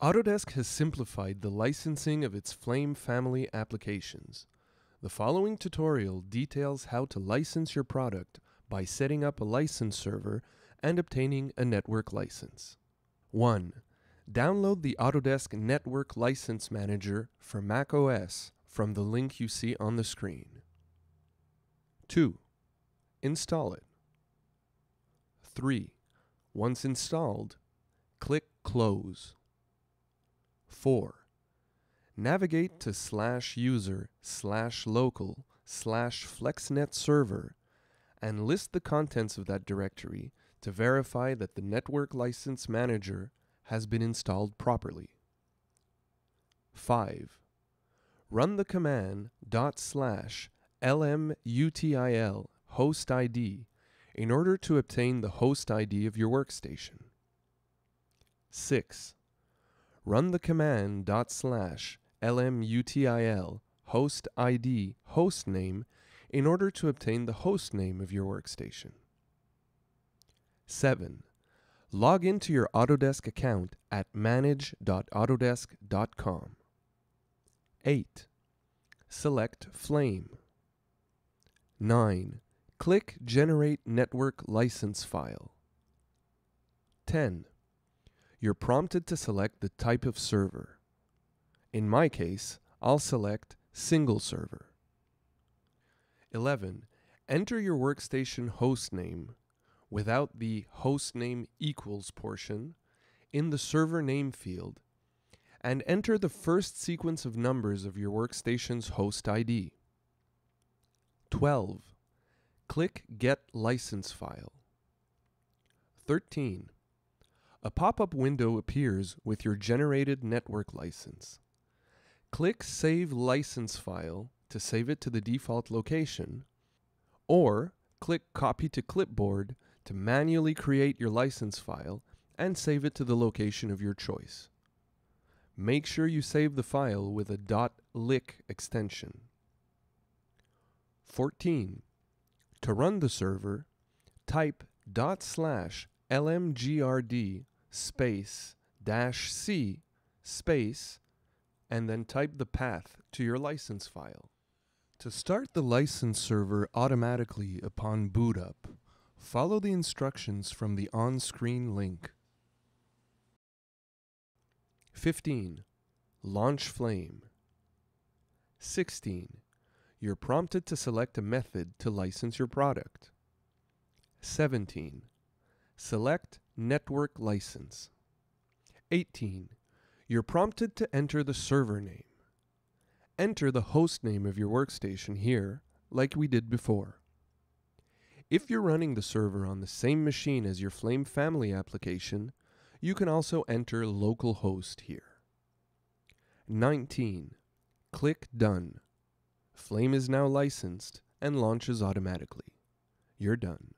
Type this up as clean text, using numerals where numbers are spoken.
Autodesk has simplified the licensing of its Flame Family applications. The following tutorial details how to license your product by setting up a license server and obtaining a network license. 1. Download the Autodesk Network License Manager for Mac OS from the link you see on the screen. 2. Install it. 3. Once installed, click Close. 4. Navigate to /user/local/flexnet server and list the contents of that directory to verify that the Network License Manager has been installed properly. 5. Run the command /lmutil host ID in order to obtain the host ID of your workstation. 6. Run the command /lmutil host ID hostname in order to obtain the hostname of your workstation. 7. Log into your Autodesk account at manage.autodesk.com. 8. Select Flame. 9. Click Generate Network License File. 10. You're prompted to select the type of server. In my case, I'll select Single Server. 11. Enter your workstation hostname without the hostname equals portion in the server name field and enter the first sequence of numbers of your workstation's host ID. 12. Click Get License File. 13. A pop-up window appears with your generated network license. Click Save License File to save it to the default location, or click Copy to Clipboard to manually create your license file and save it to the location of your choice. Make sure you save the file with a .lic extension. 14. To run the server, type /lmgrd -c and then type the path to your license file. To start the license server automatically upon boot up, follow the instructions from the on-screen link. 15. Launch Flame. 16. You're prompted to select a method to license your product. 17. Select Network License. 18. You're prompted to enter the server name. Enter the host name of your workstation here, like we did before. If you're running the server on the same machine as your Flame Family application, you can also enter localhost here. 19. Click Done. Flame is now licensed and launches automatically. You're done.